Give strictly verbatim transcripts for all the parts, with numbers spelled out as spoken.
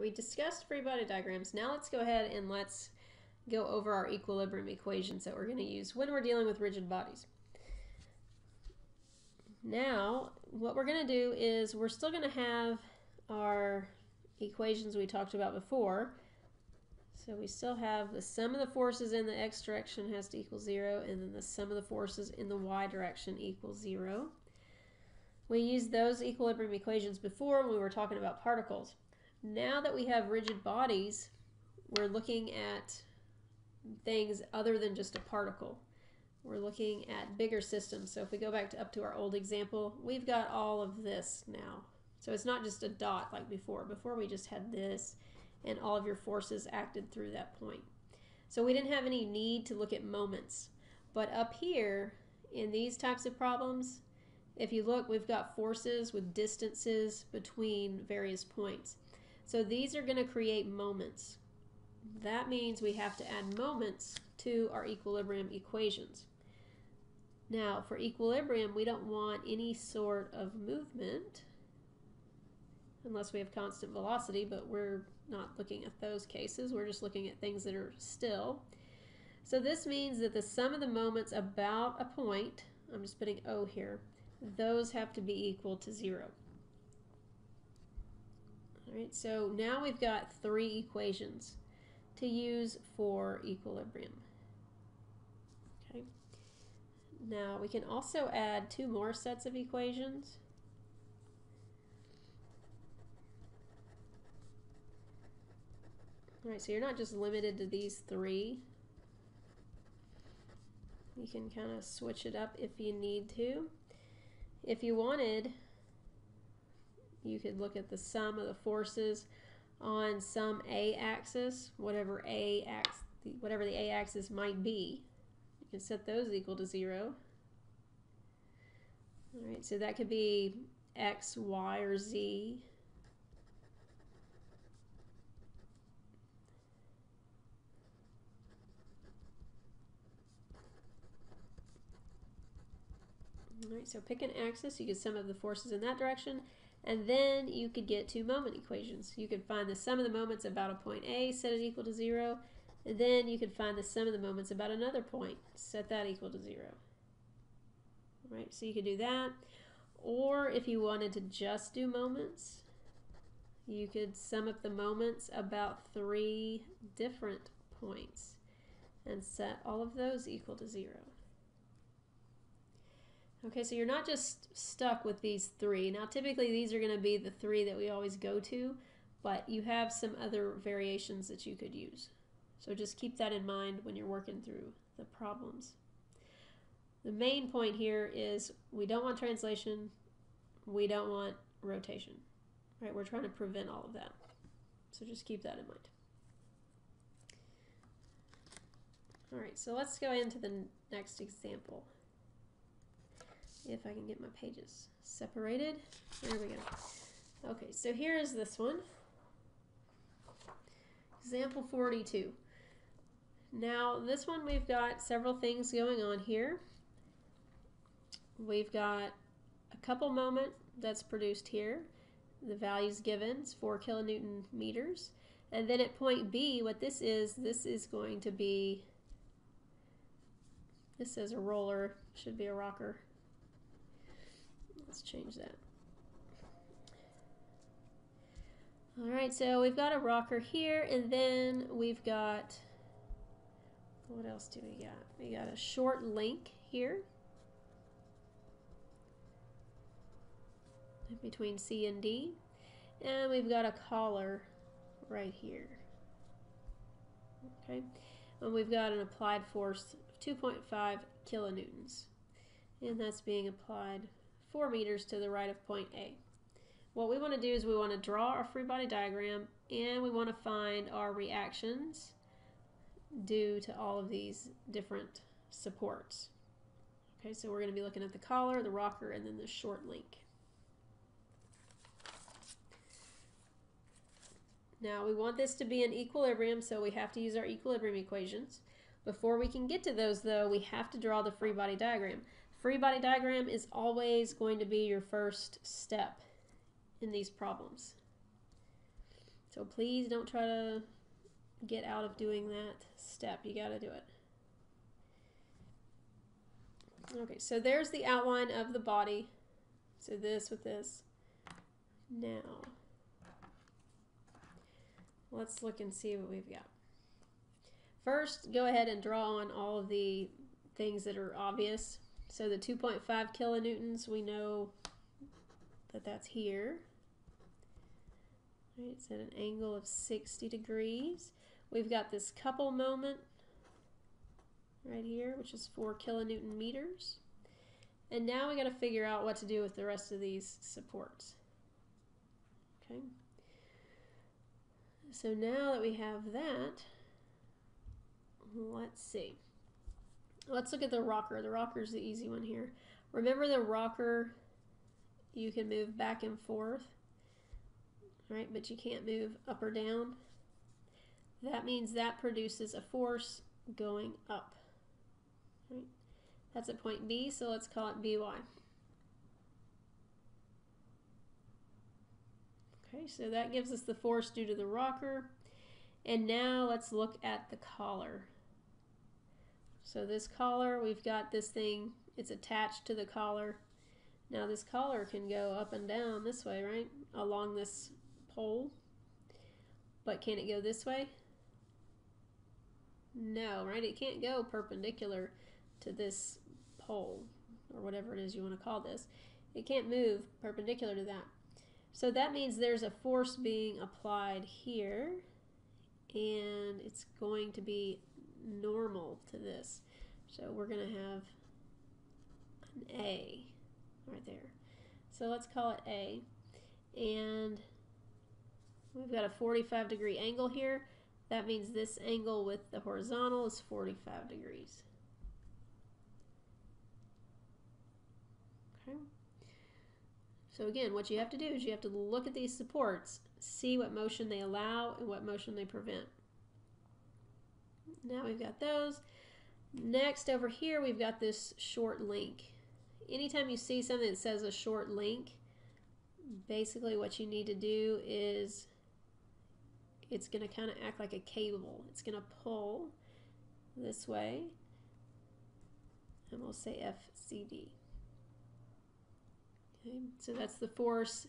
We discussed free body diagrams. Now let's go ahead and let's go over our equilibrium equations that we're going to use when we're dealing with rigid bodies. Now, what we're going to do is we're still going to have our equations we talked about before. So we still have the sum of the forces in the x direction has to equal zero, and then the sum of the forces in the y direction equals zero. We used those equilibrium equations before when we were talking about particles. Now that we have rigid bodies, we're looking at things other than just a particle. We're looking at bigger systems. So if we go back to up to our old example, we've got all of this now. So it's not just a dot like before. Before we just had this, and all of your forces acted through that point. So we didn't have any need to look at moments. But up here, in these types of problems, if you look, we've got forces with distances between various points. So these are going to create moments. That means we have to add moments to our equilibrium equations. Now, for equilibrium, we don't want any sort of movement, unless we have constant velocity, but we're not looking at those cases. We're just looking at things that are still. So this means that the sum of the moments about a point, I'm just putting O here, those have to be equal to zero. All right, so now we've got three equations to use for equilibrium. Okay. Now we can also add two more sets of equations. All right, so you're not just limited to these three. You can kind of switch it up if you need to. If you wanted, you could look at the sum of the forces on some a-axis, whatever a axis, whatever the a-axis might be. You can set those equal to zero. All right, so that could be x, y, or z. All right, so pick an axis, you could sum of the forces in that direction, and then you could get two moment equations. You could find the sum of the moments about a point A, set it equal to zero, and then you could find the sum of the moments about another point, set that equal to zero. All right, so you could do that, or if you wanted to just do moments, you could sum up the moments about three different points and set all of those equal to zero. Okay, so you're not just stuck with these three. Now, typically these are going to be the three that we always go to, but you have some other variations that you could use. So just keep that in mind when you're working through the problems. The main point here is we don't want translation, we don't want rotation, right? We're trying to prevent all of that. So just keep that in mind. All right, so let's go into the next example. If I can get my pages separated. There we go. Okay, so here is this one. Example forty-two. Now, this one we've got several things going on here. We've got a couple moment that's produced here. The value's given, it's four kilonewton meters. And then at point B, what this is, this is going to be, this says a roller, should be a rocker. Let's change that. All right, so we've got a rocker here, and then we've got, what else do we got? We got a short link here between C and D, and we've got a collar right here. Okay, and we've got an applied force of two point five kilonewtons, and that's being applied four meters to the right of point A. What we want to do is we want to draw our free body diagram, and we want to find our reactions due to all of these different supports. Okay, so we're going to be looking at the collar, the rocker, and then the short link. Now we want this to be in equilibrium, so we have to use our equilibrium equations. Before we can get to those though, we have to draw the free body diagram. Free body diagram is always going to be your first step in these problems. So please don't try to get out of doing that step. You got to do it. Okay, so there's the outline of the body. So this with this. Now, let's look and see what we've got. First, go ahead and draw on all of the things that are obvious. So the two point five kilonewtons, we know that that's here. All right, it's at an angle of sixty degrees. We've got this couple moment right here, which is four kilonewton meters. And now we got to figure out what to do with the rest of these supports. Okay. So now that we have that, let's see. Let's look at the rocker. The rocker is the easy one here. Remember the rocker, you can move back and forth, right? But you can't move up or down. That means that produces a force going up. Right? That's at point B, so let's call it B Y. Okay, so that gives us the force due to the rocker. And now let's look at the collar. So this collar, we've got this thing, it's attached to the collar. Now this collar can go up and down this way, right? Along this pole. But can it go this way? No, right? It can't go perpendicular to this pole, or whatever it is you want to call this. It can't move perpendicular to that. So that means there's a force being applied here, and it's going to be normal to this. So we're going to have an A right there. So let's call it A. And we've got a forty-five degree angle here. That means this angle with the horizontal is forty-five degrees. Okay. So again, what you have to do is you have to look at these supports, see what motion they allow and what motion they prevent. Now we've got those. Next over here, we've got this short link. Anytime you see something that says a short link, basically what you need to do is it's going to kind of act like a cable. It's going to pull this way, and we'll say F C D. Okay, so that's the force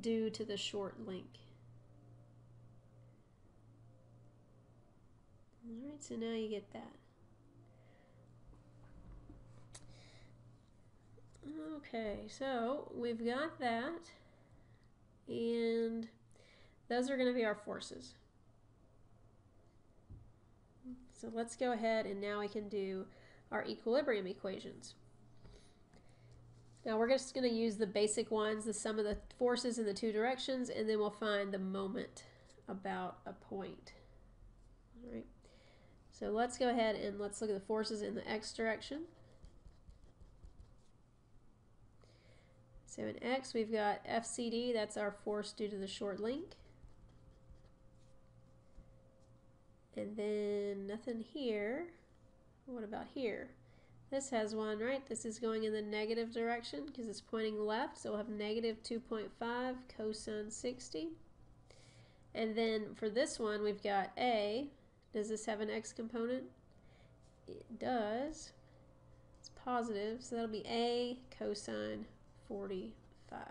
due to the short link. All right, so now you get that. Okay, so we've got that, and those are going to be our forces. So let's go ahead and now we can do our equilibrium equations. Now we're just going to use the basic ones, the sum of the forces in the two directions, and then we'll find the moment about a point. All right. So let's go ahead and let's look at the forces in the x direction. So in x, we've got F C D, that's our force due to the short link. And then nothing here. What about here? This has one, right? This is going in the negative direction because it's pointing left. So we'll have negative two point five cosine sixty. And then for this one, we've got A. Does this have an X component? It does. It's positive. So that'll be A cosine forty-five.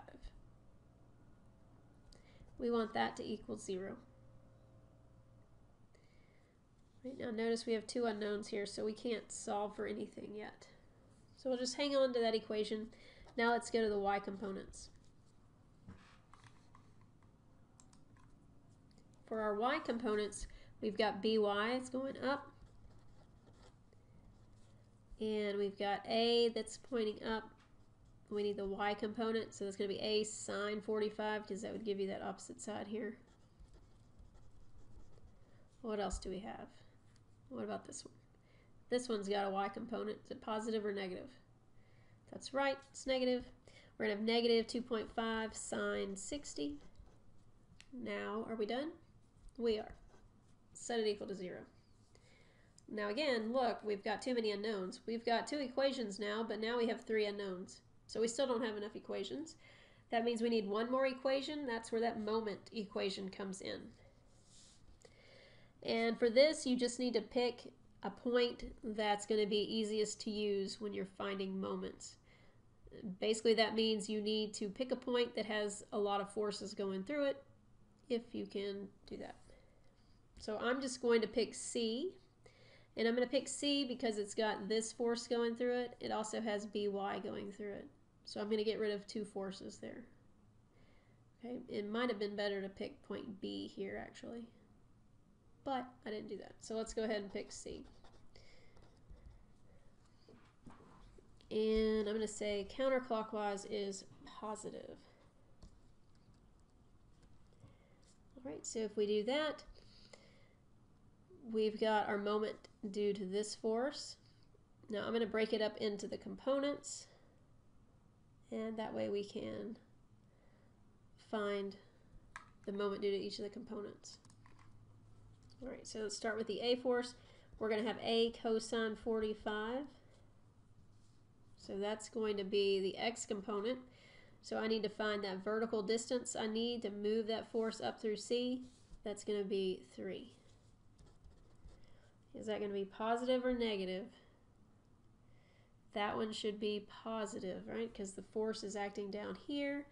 We want that to equal zero. Right now, notice we have two unknowns here, so we can't solve for anything yet. So we'll just hang on to that equation. Now let's go to the y components. For our y components, we've got B Y, it's going up. And we've got A that's pointing up. We need the y component, so that's going to be A sine forty-five, because that would give you that opposite side here. What else do we have? What about this one? This one's got a y component. Is it positive or negative? That's right, it's negative. We're going to have negative two point five sine sixty. Now, are we done? We are. Set it equal to zero. Now again, look, we've got too many unknowns. We've got two equations now, but now we have three unknowns. So we still don't have enough equations. That means we need one more equation. That's where that moment equation comes in. And for this, you just need to pick a point that's going to be easiest to use when you're finding moments. Basically, that means you need to pick a point that has a lot of forces going through it, if you can do that. So I'm just going to pick C, and I'm going to pick C because it's got this force going through it. It also has B Y going through it. So I'm going to get rid of two forces there. Okay, it might have been better to pick point B here, actually. But I didn't do that. So let's go ahead and pick C. And I'm going to say counterclockwise is positive. All right, so if we do that, we've got our moment due to this force. Now I'm going to break it up into the components, and that way we can find the moment due to each of the components. All right, so let's start with the A force. We're going to have A cosine forty-five. So that's going to be the X component. So I need to find that vertical distance I need to move that force up through C. That's going to be three. Is that going to be positive or negative? That one should be positive, right? Because the force is acting down here.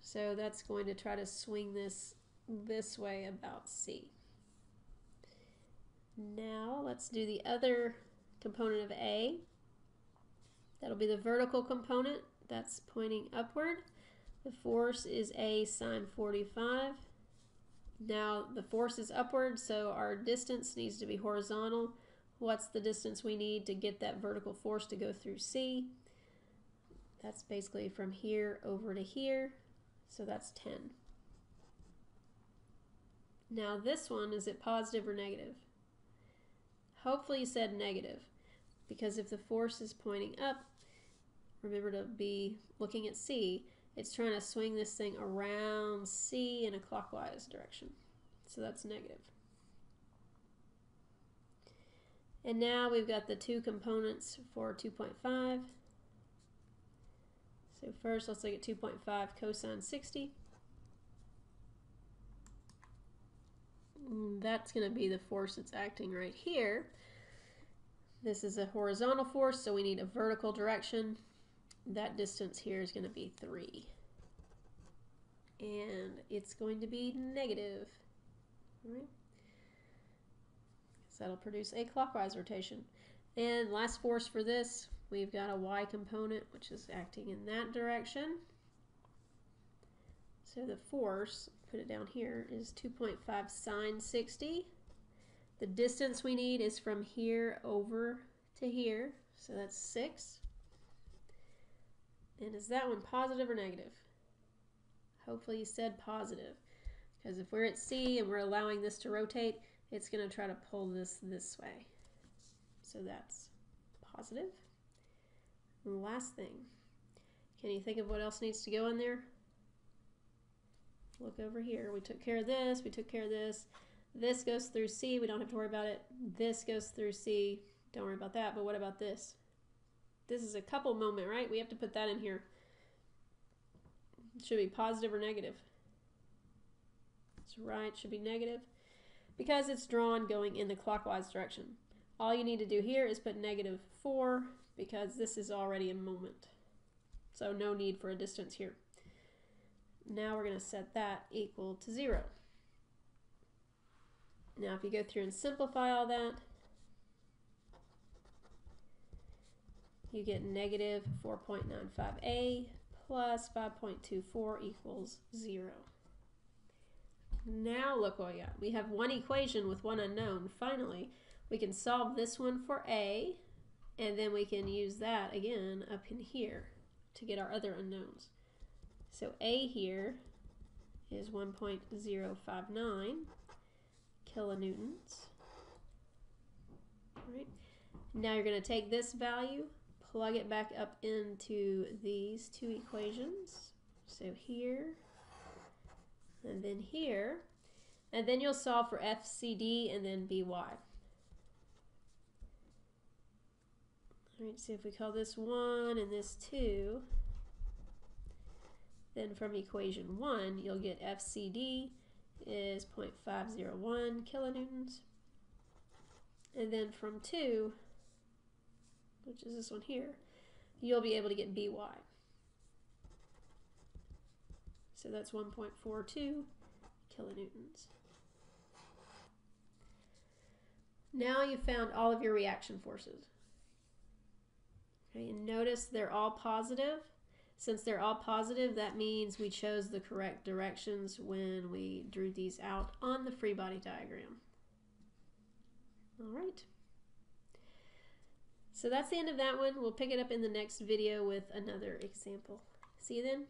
So that's going to try to swing this this way about C. Now let's do the other component of A. That'll be the vertical component. That's pointing upward. The force is A sine forty-five. Now the force is upward, so our distance needs to be horizontal. What's the distance we need to get that vertical force to go through C? That's basically from here over to here. So that's ten. Now this one, is it positive or negative? Hopefully you said negative, because if the force is pointing up, remember to be looking at C, it's trying to swing this thing around C in a clockwise direction. So that's negative. And now we've got the two components for two point five. So first let's look at two point five cosine sixty. That's going to be the force that's acting right here. This is a horizontal force, so we need a vertical direction. That distance here is going to be three. And it's going to be negative. All right. So that'll produce a clockwise rotation. And last force for this, we've got a Y component, which is acting in that direction. So the force, put it down here, is two point five sine sixty. The distance we need is from here over to here, so that's six. And is that one positive or negative? Hopefully you said positive, because if we're at C and we're allowing this to rotate, it's going to try to pull this this way. So that's positive. And last thing, can you think of what else needs to go in there? Look over here. We took care of this, we took care of this. This goes through C, we don't have to worry about it. This goes through C, don't worry about that, but what about this? This is a couple moment, right? We have to put that in here. It should be positive or negative. That's right, it should be negative because it's drawn going in the clockwise direction. All you need to do here is put negative four because this is already a moment. So no need for a distance here. Now we're going to set that equal to zero. Now if you go through and simplify all that, you get negative four point nine five A plus five point two four equals zero. Now look what we got. We have one equation with one unknown. Finally, we can solve this one for A, and then we can use that again up in here to get our other unknowns. So A here is one point zero five nine. kilonewtons. Right. Now you're going to take this value, plug it back up into these two equations. So here, and then here, and then you'll solve for F C D and then B Y. All right, so if we call this one and this two, then from equation one, you'll get F C D is zero point five zero one kilonewtons And then from two, which is this one here, you'll be able to get B Y. So that's one point four two kilonewtons. Now you've found all of your reaction forces. Okay, and notice they're all positive. Since they're all positive, that means we chose the correct directions when we drew these out on the free body diagram. All right. So that's the end of that one. We'll pick it up in the next video with another example. See you then.